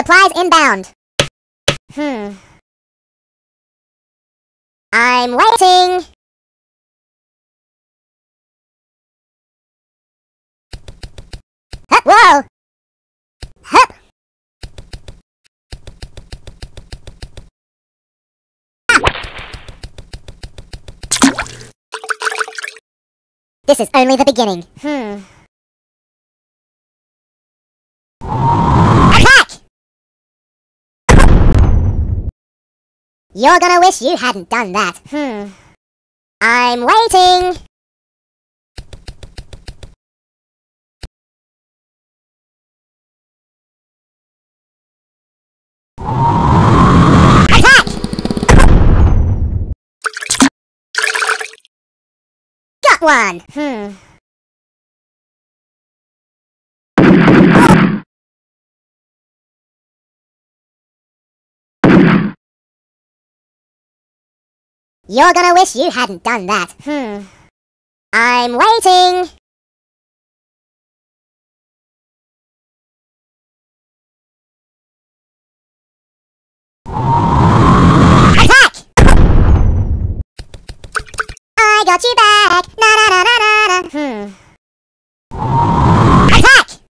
Supplies inbound. I'm waiting. Hup, whoa. Hup. This is only the beginning. Attack! You're gonna wish you hadn't done that. I'm waiting! One. You're gonna wish you hadn't done that. I'm waiting. Attack! I got you back. Attack!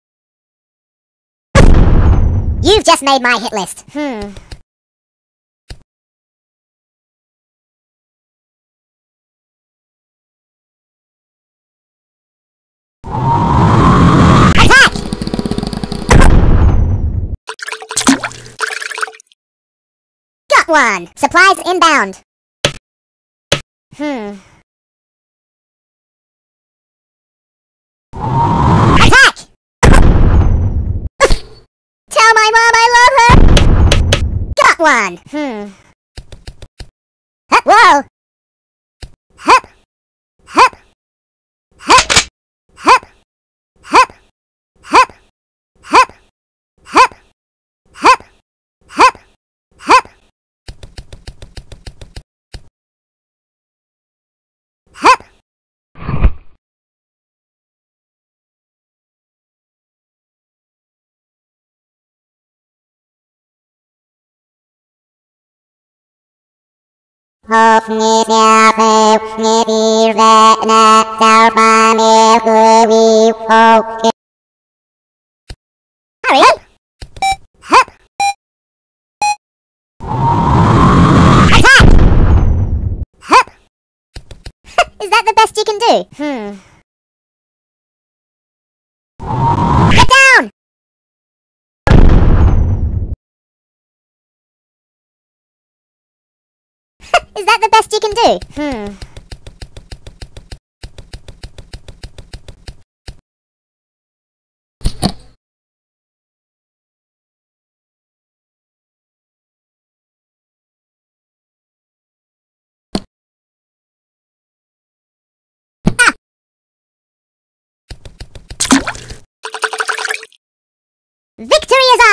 You've just made my hit list. Attack! Got one. Supplies inbound. Tell my mom I love her! Got one! Hup, whoa! Hup! Hup! Hup! Hup! Hup! Hup! Hup! Hup! Hup! Hup! Hup! Hup! Auf nicht mehr auf nicht die Redner, der war mir gut wie hoch. Hurry up! Hup! Attack! Hup! Is that the best you can do? Get down! Is that the best you can do? Victory is ours!